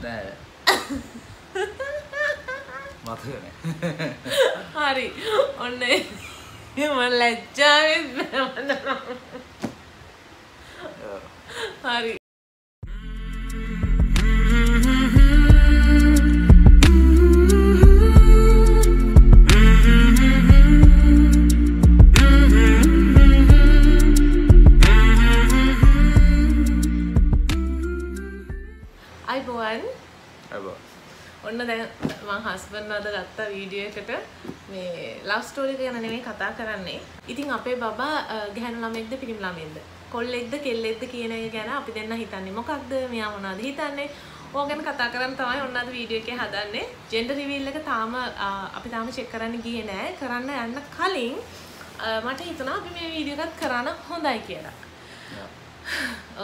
네. 맞아요. 아니, 오늘 이만래 짜리 만나. 아니. Husband गत्ता video love story गई कथा करने इतनी अपे बाबा गहन लामेद फिल्म लामेद कोल्लेद के आप हिता मोकद मे उन्ना हिता ओगन कथा करवा उन्ना वीडियो के हदा जेंडर रिवील ताम अभी ताम चक्कर गीने कराना अन्न खाली मट हितना अभी मैं वीडियो का कराना होंदा किया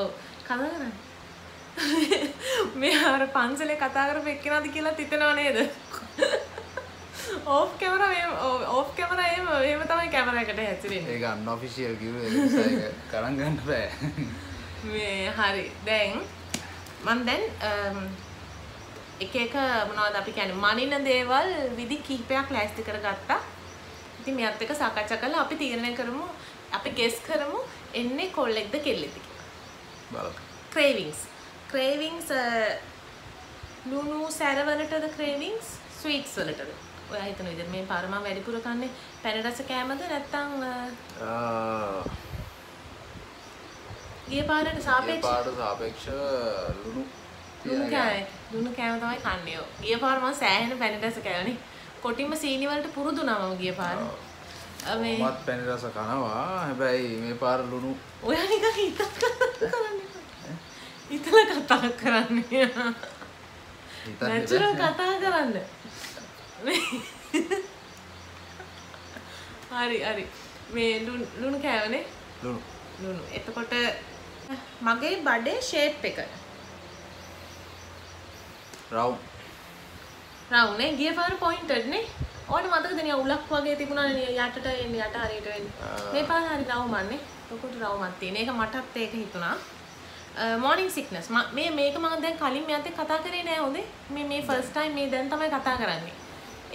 ओ कदा मे और पांचले कथागर बेकिन दिखिल तितने ऑफ कैमरा ये बताओ कैमरा कटे एक्चुअली एक अनऑफिशियल व्यू है करंग घंट पे मे हरि देन मन देन एक एक මොනවද අපි කියන්නේ මනින දේවල් විදි කිහිපයක් ලෑස්ති කරගත්තා ඉතින් මේ අත් එක සාකච්ඡා කරලා අපි තීරණය කරමු අපි ගෙස් කරමු එන්නේ කොල්ලෙක්ද කෙල්ලෙක්ද බලන්න cravings ලුණු සැරවලටද cravings sweets වලටද ඔයා හිතන විදිහට මේ පාරම වැඩිපුර කන්නේ පැන රස කෑමද නැත්නම් ඊයේ පාරට සාපේක්ෂව ලුණු කෑම තමයි කන්නේ ඔය ඊයේ පාර මම සෑහෙන පැන රස කෑවනේ කොටිම සීනි වලට පුරුදු නම මම ඊයේ පාර මමත් පැන රස කනවා හැබැයි මේ පාර ලුණු ඔයා නිකන් හිතත් කරන්නේ इतना कथा कराने नेचुरल कथा कराने अरे अरे मैं लून लून क्या है उन्हें लून लून एक तो कोटे मगे बड़े शेप पे कर राउंड राउंड ने ये फार पॉइंटेड ने और माता के दिन उल्लक वागे थी पुना यात्रा इन यात्रा हरी ट्रेन मैं पास हरी राउंड मारने तो कुछ राउंड मारती ने एक मट्ठा ते कहीं तो ना मॉर्निंग सिकनेस मे मेक मैं खाली मैं कथा करे मे फस्ट टाइम मे दिन मैं कथा कराने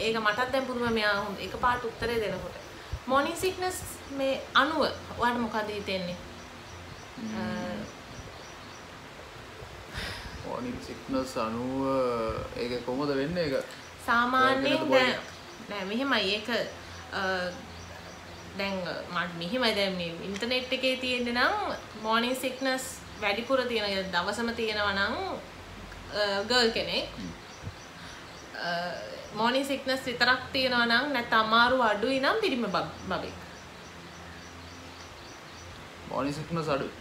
एक मटाद पूर्व मैं एक पाट उत्तरे देना मॉर्निंग सिकनेस मे अणु वाट मुखादी मॉर्निंग सिकनेस अणु एक कोमद वेन्ने एक सामान्य नहीं मिहिम एक डेंग माट मिहिम देम इंटरनेट के तीन ना मॉर्निंग सिकनेस වැඩිපුර තියෙන දවසම තියෙනවා නම් ගර්ල් කෙනෙක් මෝනින් සික්නස් විතරක් තියෙනවා නම් නැත්නම් අමාරු අඩුයි නම් පිරිම බබෙක් මෝනින් සික්නස් අඩුයි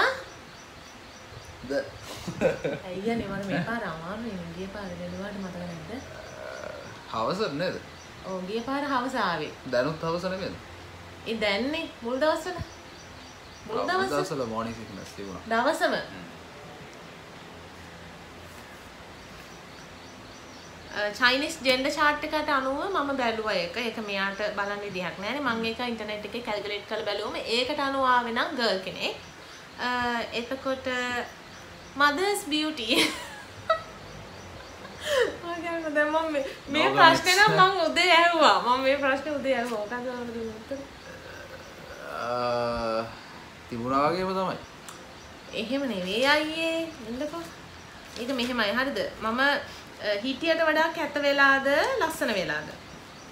ආ ද අයියනේ මම මේ පාර අමාරුයි ගිය පාර ගලුවාට මතක නැද්ද හවස නේද ඔව් ගිය පාර හවස ආවේ දැනුත් හවස නෙමෙයිද ඉතින් දැන්නේ මුල් දවස්වල दवसल मॉर्निंग सिकनेस තිබුණා දවසම චයිනීස් ජෙන්ඩර් chart එකට අනුව මම බැලුවා ඒක. ඒක මෙයාට බලන්න විදිහක් නැහැ නේ. මම ඒක ඉන්ටර්නෙට් එකේ කැල්කියුලේට් කරලා බැලුවම ඒකට අනුව ආවෙ නම් ගර්ල් කෙනෙක්. එතකොට mother's beauty මම දැන් මම මේ ප්‍රශ්නේ නම් මම උදේ ඇහුවා. මම මේ ප්‍රශ්නේ උදේ ඇහුවා. මොකද මම උත්තර තිබුණා වගේම තමයි. එහෙම නෙවෙයි අයියේ. ඉන්නකෝ. ඒක මෙහෙමයි හරිද? මම හිටියට වඩා කැත වෙලාද ලස්සන වෙලාද?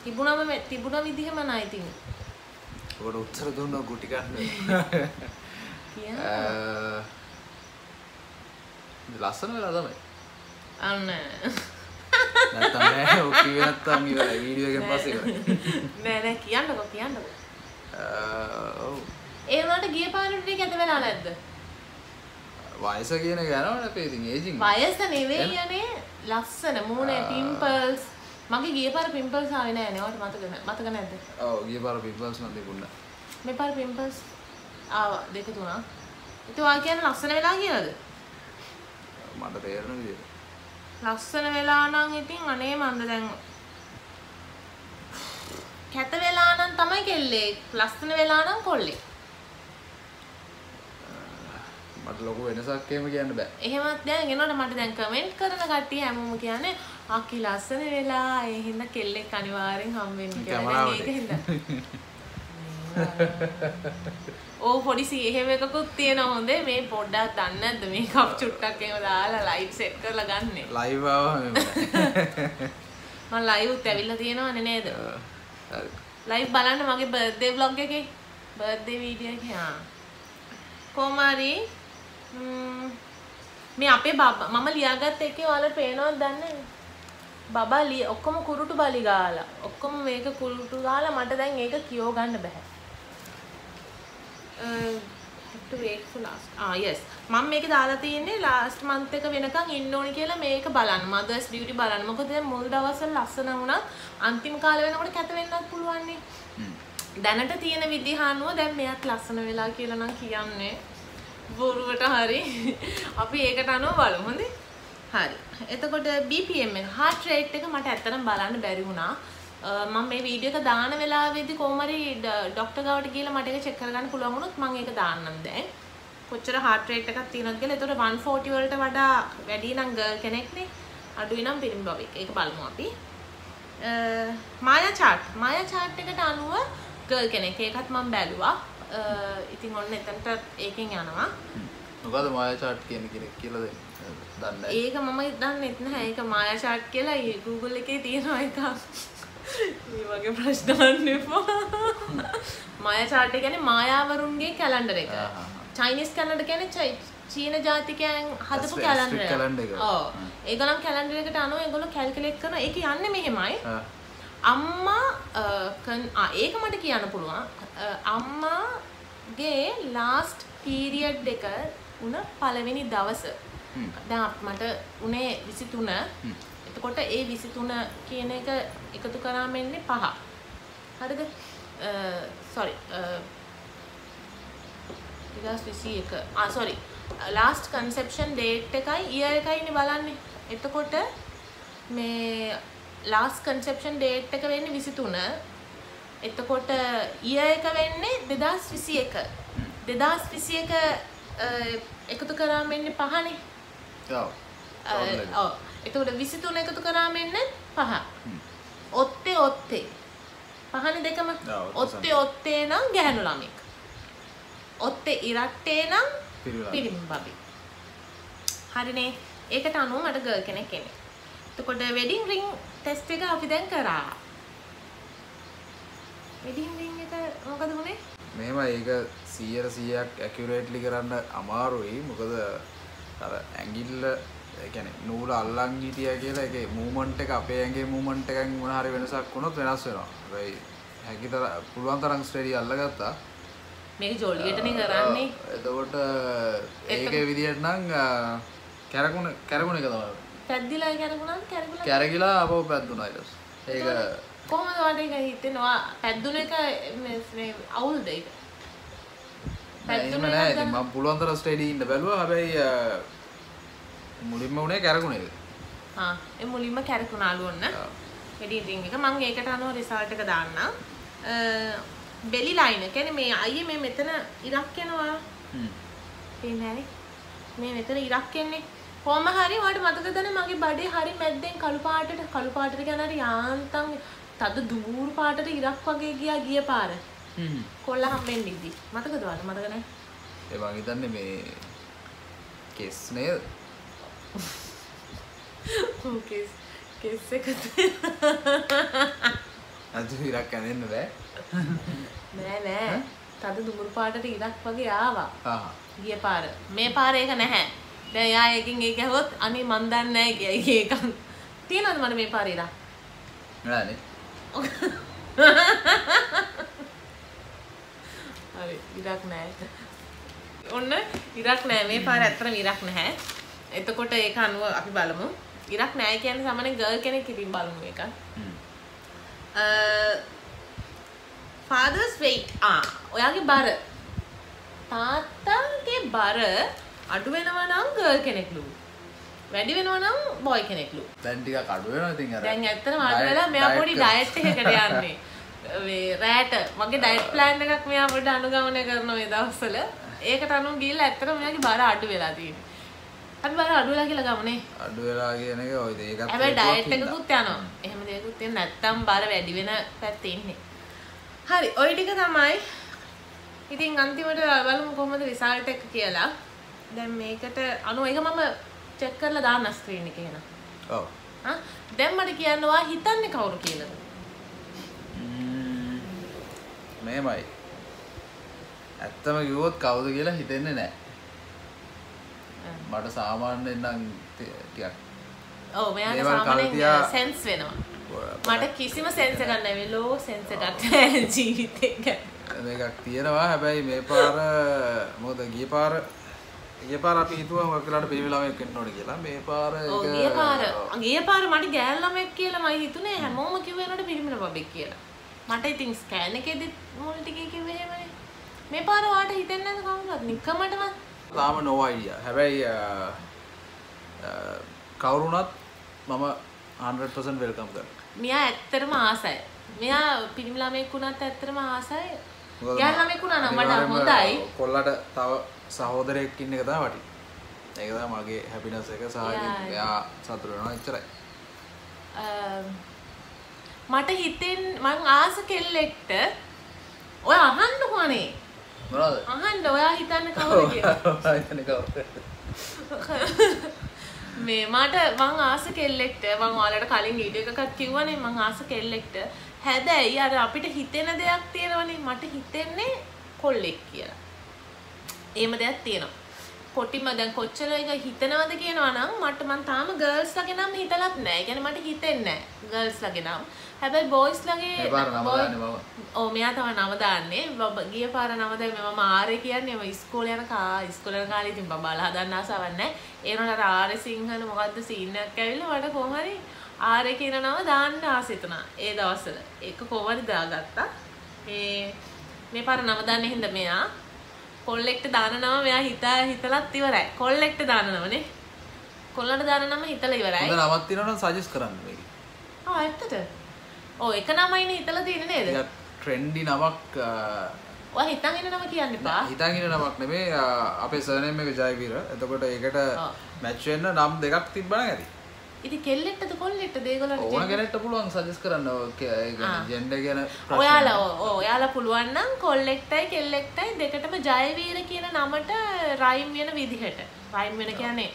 තිබුණම තිබුණ විදිහම නයි තින්. ඔකට උත්තර දුන්නා ගුටි ගන්න. කියා. ලස්සන වෙලා තමයි. අන්න. නැත්තම් නෑ ඔකේ නැත්තම් ඉවරයි වීඩියෝ එකෙන් පස්සේ කරා. නෑ නෑ කියන්නකෝ කියන්නකෝ. ඒ වුණාට ගිය පාරට ටික ඇද වෙලා නැද්ද? වයස කියන එක යනවනේ අපේ ඉතින් ඒජින්. වයස නෙවෙයි යන්නේ ලස්සන මූණේ පිම්පල්ස්. මගේ ගිය පාර පිම්පල්ස් ආවේ නැහැ නේ. ඔයාලට මතක නැද්ද? ඔව් ගිය පාර පිම්පල්ස් නම් තිබුණා. මේ පාර පිම්පල්ස් ආවා දෙක තුනක්. ඉතින් ඔයා කියන්නේ ලස්සන වෙලා කියලාද? මට තේරෙන විදියට. ලස්සන වෙලා නම් ඉතින් අනේ මන්ද දැන් කැත වෙලා නම් තමයි කෙල්ලේ. ලස්සන වෙලා නම් කොල්ලේ. මට ලොකු වෙනසක් එහෙම කියන්න බෑ. එහෙමත් දැන් එනකොට මට දැන් කමෙන්ට් කරන කට්ටිය හැමෝම කියන්නේ අකි ලස්සන වෙලා ඒ හින්දා කෙල්ලෙක් අනිවාර්යෙන් හම් වෙන්න කියලා. ඒක හින්දා. ඕ පොඩි සී එහෙම එකකුත් තියෙනවා හොඳේ මේ පොඩ්ඩක් දන්නේ නැද්ද මේ කප් චුට්ටක් එහෙම දාලා ලයිට් සෙට් කරලා ගන්නෙ. ලයිව් ආවා මම ලයිව් උත් ඇවිල්ලා තියෙනවනේ නේද? හරි. ලයිව් බලන්න මගේ බර්ත්ඩේ vlog එකේ බර්ත්ඩේ වීඩියෝ එකේ ආ කොමාරි මේ අපේ බබා මම ලියාගත්ත එකේ ඔයාලට පේනවද දන්නේ බබා ලී ඔක්කොම කුරුටු බලි ගාලා ඔක්කොම මේක කුරුටු ගාලා මට දැන් ඒක කියෝ ගන්න බෑ to wait for last yes මම මේක දාලා තියෙන්නේ last month එක වෙනකන් ඉන්න ඕනි කියලා මේක බලන්න mother's beauty බලන්න මොකද දැන් මුල් දවස්වල ලස්සන වුණා අන්තිම කාලේ වෙනකොට කැත වෙන්නත් පුළුවන් නේ දැනට තියෙන විදිහ අනුව දැන් මෙයාත් ලස්සන වෙලා කියලා නම් කියන්නේ බොරුවට හරි අපි ඒකට අනුව බලමු හොඳේ හරි එතකොට BPM එක heart rate එක මට ඇත්තටම බලන්න බැරි වුණා මම මේ වීඩියෝ එක දාන වෙලාවේදී කොහොම හරි ડોක්ටර් ගාවට ගිහලා මට ඒක චෙක් කරගන්න පුළුවන් වුණොත් මම ඒක දාන්නම් දැන් කොච්චර heart rate එකක් තියෙනවද කියලා එතකොට 140 වලට වඩා වැඩි නම් girl කෙනෙක් නේ අඩුයි නම් පිරිමි බබෙක් ඒක බලමු අපි මායා chart එකට අනුව girl කෙනෙක් ඒකත් මම බැලුවා ඉතින් ඔන්න එතනට ඒකෙන් යනවා මොකද මායා chart කියන්නේ කියලා දන්නේ නැහැ ඒක මම දන්නේ නැහැ ඒක මායා chart කියලා Google එකේ තියෙනවා ඒක මේ වගේ ප්‍රශ්න අහන්න එපා මායා chart කියන්නේ මායාවරුන්ගේ කැලෙන්ඩර් එක චයිනීස් කැලෙන්ඩර් කියන්නේ චීන ජාතිකයන් හදපු කැලෙන්ඩර් එක ඔව් ඒගොල්ලන් කැලෙන්ඩර් එකට අනුව ඒගොල්ලෝ කැල්කියුලේට් කරන ඒක යන්නේ මෙහෙමයි अम्मा एक मट की आना अम्मा गे लास्ट पीरियड देख उन पलवेनी दवस मट उन्ने विसितुन इतकोट ए विसितुन केने का एकतु करामेन्ने पहा हरिद सॉरी लास्ट विसी एक आ सॉरी लास्ट कंसेप्शन डेट का ईयर का इने बालाने इतकोट में लास्ट कंसेप्शन डेट එක වෙන්නේ 23 එතකොට ඊයර් එක වෙන්නේ 2021 2021 එකතු කරාම වෙන්නේ 5නේ ඔව් ඔව් එතකොට 23 එකතු කරාම වෙන්නේ 5 ඔත්තේ ඔත්තේ 5නේ දෙකම ඔත්තේ ඔත්තේ නම් ගැහණු ළමෙක් ඔත්තේ ඉරට්ටේ නම් පිරිමි බබෙක් හරිනේ ඒකට අනුව මට ගර්ල් කෙනෙක් එන්නේ එතකොට වෙඩින් රින් टेस्ट එක අපි දැන් කරා. වෙඩින් රින් එක මොකද උනේ? මේවා ඒක 100% ඇකියුරේට්ලි කරන්න අමාරුයි. මොකද අර ඇඟිල්ල ඒ කියන්නේ නූල අල්ලන් හිටියා කියලා ඒකේ මූවමන්ට් එක අපේ ඇඟේ මූවමන්ට් එකෙන් මොන හරි වෙනසක් වුණොත් වෙනස් වෙනවා. හැබැයි හැකිතර පුළුවන් තරම් ස්ටඩි අල්ලගත්තා. මේක ජෝලියටනේ කරන්නේ. එතකොට ඒකේ විදියට නම් කැරගුණ එක තමයි. පැද්දිලා කැරගුණා අපෝ පැද්දුනා ඊට පස්සේ ඒක කොහමද වට එක හිතෙනවා පැද්දුන එක මේ අවුල්ද ඒක පැද්දුන නෑ ඉතින් මම පුළුවන් තරම් ස්ටඩි ඉන්න බැලුවා හැබැයි මුලින්ම උනේ කැරගුණ එක හා ඒ මුලින්ම කැරකුණාලු ඔන්න එඩිටින් එක මම ඒකට අනුව රිසල්ට් එක දාන්නම් බෙලි ලයින් කියන්නේ මේ අයියේ මේ මෙතන ඉරක් යනවා පේන්නේ මේ මෙතන ඉරක් යන්නේ කොහොම හරි වට මතකද නැ මගේ බඩේ හරි මැද්දෙන් කළු පාටට යන හරි යාන්තම් තද දුර පාටට ඉරක් වගේ ගියා ගිය පාර කොල්ල හම්බෙන්න ඉදි මතකද වට මතක නැ ඒ වගේ හිතන්නේ මේ කෙස් නේද කෙස් එකද අද ඉරක් යන්නේ බෑ නෑ තද දුර පාටට ඉරක් වගේ ආවා ආහ ගිය පාර මේ පාර ඒක නැහැ දැන් යා එකකින් ඒක ඇහුවොත් අනේ මන් දන්නේ නැහැ කියයි ඒක. තියනවද මට මේ පාරේ ඉරක්? නෑනේ. හරි ඉරක් නැහැ. ඔන්න ඉරක් නැහැ මේ පාරේ ඇත්තටම ඉරක් නැහැ. එතකොට ඒක අනුව අපි බලමු. ඉරක් නැහැ කියන්නේ සාමාන්‍ය ගර්ල් කෙනෙක් ඉතින් බලමු ඒක. ෆාදර්ස් weight ඔයාගේ බර තාත්තගේ බර අඩු වෙනවා නම් ගර්ල් කෙනෙක්ලු වැඩි වෙනවා නම් බොයි කෙනෙක්ලු දැන් ටිකක් අඩු වෙනවා ඉතින් අර දැන් ඇත්තටම අඩු වෙලා මෙයා පොඩි ඩයට් එකකට යන්නේ මේ රෑට මගේ ඩයට් ප්ලෑන් එකක් මෙයා පොඩි අනුගමනය කරන මේ දවස්වල ඒක අරන් ගිහලා ඇත්තටම මෙයාගේ බාර අඩු වෙලා තියෙනවා. අපි බාර අඩු වෙලා කියලා ගමනේ. අඩු වෙලා කියන එක ඔය ඒකත් හැබැයි ඩයට් එකකුත් යනවා. එහෙම දෙයක්කුත් තියෙන නැත්තම් බාර වැඩි වෙන පැත්තේ ඉන්නේ. හරි ඔය ටික තමයි. ඉතින් අන්තිමට බලමු කොහොමද රිසල්ට් එක කියලා. දැන් මේකට අනු එක මම චෙක් කරලා දාන්න ස්ක්‍රීන් එකේ නේද? ඔව්. හා දැන් මට කියන්නවා හිතන්නේ කවුරු කියලාද? මේමයි. ඇත්තම කිව්වොත් කවුද කියලා හිතෙන්නේ නැහැ. මට සාමාන්‍යයෙන් නම් ටිකක්. ඔව් මෙයාට සාමාන්‍යයෙන් සෙන්ස් වෙනවා. මට කිසිම සෙන්ස් එකක් නැහැ. ලෝ සෙන්ස් එකක් නැහැ ජීවිතේ ගැන. මේකක් තියෙනවා. හැබැයි මේ පාර මොකද ගිය පාර අපි හිතුවා හොක් වෙලාට පිරිමි ළමයෙක් වෙන්න ඕනේ කියලා. මේ පාර ඔව් ගිය පාර මට ගෑල් ළමෙක් කියලා මම හිතුනේ. හැමෝම කිව්වේ නේද පිරිමි ළමෙක් කියලා. මට ඉතින් ස්කෑන් එකේදී මොල් ටිකේ කිව්වේ එහෙමනේ. මේ පාර වාට හිතෙන්නේ නැද්ද කවුරුත් නිකමටවත්? තාම no idea. හැබැයි කවුරුණත් මම 100% welcome කරනවා. මෙයා ඇත්තටම ආසයි. මෙයා පිරිමි ළමෙක් වුණත් ඇත්තටම ආසයි. ගෑනු ළමෙක් වුණා නම් මට හොඳයි. කොල්ලට තව සහෝදරයෙක් ඉන්න එක තමයි වටින්නේ. ඒක තමයි මගේ හැපිනස් එක සාහිත්‍ය. එයා සතුට වෙනවා එච්චරයි. මට හිතෙන් මං ආස කෙල්ලෙක්ට ඔය අහන්න කොහනේ? මොනවද? අහන්න ඔයා හිතන්නේ කවුද කියලා. හිතන්නේ කවුද? මේ මට මං ආස කෙල්ලෙක්ට මං ඔයාලට කලින් වීඩියෝ එකක් කිව්වනේ මං ආස කෙල්ලෙක්ට. හැබැයි අර අපිට හිතෙන දෙයක් තියෙනවනේ මට හිතෙන්නේ කොල්ලෙක් කියලා. එහෙම දෙයක් තියෙනවා. කොටිම දැන් කොච්චර එක හිතනවද කියනවා නම් මම තාම ගර්ල්ස් ලගේ නම් හිතලත් නැහැ. ඒ කියන්නේ මට හිතෙන්නේ නැහැ ගර්ල්ස් ලගේ නම්. හැබැයි බොයිස් ලගේ ඔව් මෙයා තමයි නම දාන්නේ. ගිය පාර නම දැම්මේ මම ආරේ කියන්නේ මම ඉස්කෝලේ යන කාලේ ඉතින් බබාලා හදන්න ආසාවක් නැහැ. ඒ වුණාට ආරේ සිංහල මොකද්ද සීන් එකක් ඇවිල්ලා මට කොහොම හරි ආර් කියන නම දාන්න ආසෙ තුනා ඒ දවස්වල ඒක කොහොමද දාගත්තා මේ පාර නම දාන්නේ හින්දා මෙයා කොල්ලෙක්ට දාන නම මෙයා හිතලත් ඉවරයි කොල්ලෙක්ට දාන නමනේ කොල්ලන්ට දාන නම හිතලා ඉවරයි හොඳ නමක් තියෙනවනම් සජෙස්ට් කරන්න මේකේ ආ ඇත්තට ඔය එක නමයිනේ හිතලා තියෙන්නේ නේද ඒක ට්‍රෙන්ඩි නමක් ඔය හිතන් ඉන්න නම කියන්න එපා හිතන් ඉන්න නමක් නෙමෙයි අපේ සර්නේම් එක ජයවීර එතකොට ඒකට මැච් වෙන්න නම් දෙකක් තිබ්බනම් ඇති ඉතින් කෙල්ලෙක්ටද කොල්ලෙක්ටද ඒගොල්ලන්ට ඕන කෙනෙක්ට පුළුවන් සජෙස්ට් කරන්න ඒක ජෙන්ඩර් ගැන ඔයාලා ඔයාලා පුළුවන් නම් කොල්ලෙක්ටයි කෙල්ලෙක්ටයි දෙකටම ජයවීර කියන නමට රයිම් වෙන විදිහට රයිම් වෙන කියන්නේ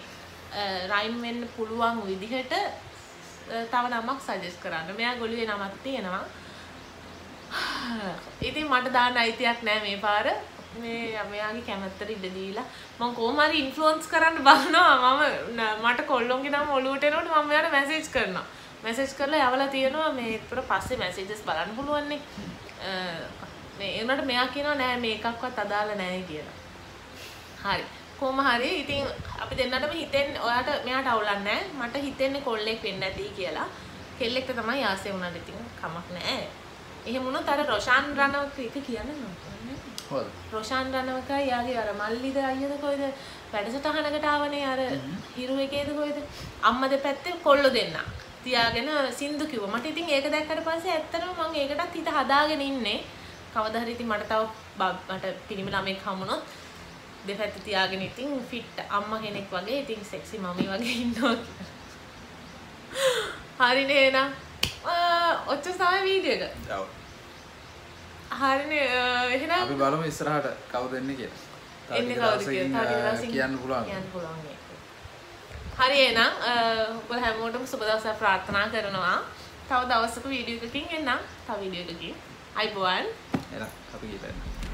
රයිම් වෙන්න පුළුවන් විදිහට තව නමක් සජෙස්ට් කරන්න මෙයා ගොළුවේ නමක් තියෙනවා ඉතින් මට දාන්න අයිතියක් නැහැ මේ පාර මේ මෙයාගේ කැමැත්තට ඉඩ දීලා මම කොහොම හරි ඉන්ෆ්ලුවන්ස් කරන්න බලනවා මම මට කොල්ලොන්ගේ නම ඔලුවට එනකොට මම මෙයාට මැසේජ් කරනවා මැසේජ් කරලා යවලා තියෙනවා මේ ඊට පස්සේ මැසේජස් බලන්න පුළුවන් නේ මේ ඒනට මෙයා කියනවා නෑ මේකක්වත් අදාළ නෑ කියලා හරි කොහොම හරි ඉතින් අපි දෙන්නටම හිතෙන්නේ ඔයාට මෙයාට අවුලක් නෑ මට හිතෙන්නේ කොල්ලෙක් වෙන්න ඇති කියලා කෙල්ලෙක්ට තමයි ආසෙ වුණාට ඉතින් කමක් නෑ එහෙම වුණොත් අර රොෂාන් රණවක එක කියන්නේ නෑ රොෂාන් රණවකයි යාගේ අර මල්ලිද අයියද කොයිද වැඩසටහනකට ආවනේ අර හිරු එකේද කොයිද අම්මා දෙපැත්තේ කොල්ලෝ දෙන්නා තියාගෙන සින්දු කිව්වා මට ඉතින් ඒක දැක්කට පස්සේ ඇත්තටම මම ඒකටත් හිත හදාගෙන ඉන්නේ කවදා හරි ඉතින් මට තව මට පිරිමි ළමෙක් හමුනොත් දෙපැත්ත තියාගෙන ඉතින් ෆිට් අම්මා කෙනෙක් වගේ ඉතින් සෙක්සි මමී වගේ ඉන්නවා කියලා හරිනේ එහෙනම් ඔච්චර තමයි වීඩියෝ එක ඔව් හරිනේ එහෙනම් අපි බලමු ඉස්සරහට කවුද එන්නේ කියලා. එන්නේ කවුද කියලා කියන්න පුළුවන්. කියන්න පුළුවන්. හරි එහෙනම් ඔයාලා හැමෝටම සුබ දවසක් ප්‍රාර්ථනා කරනවා. තව දවසක වීඩියෝ එකකින් එන්නම්. තව වීඩියෝ එකකින්. අයබෝන්. එහෙනම් අපි ගිහින්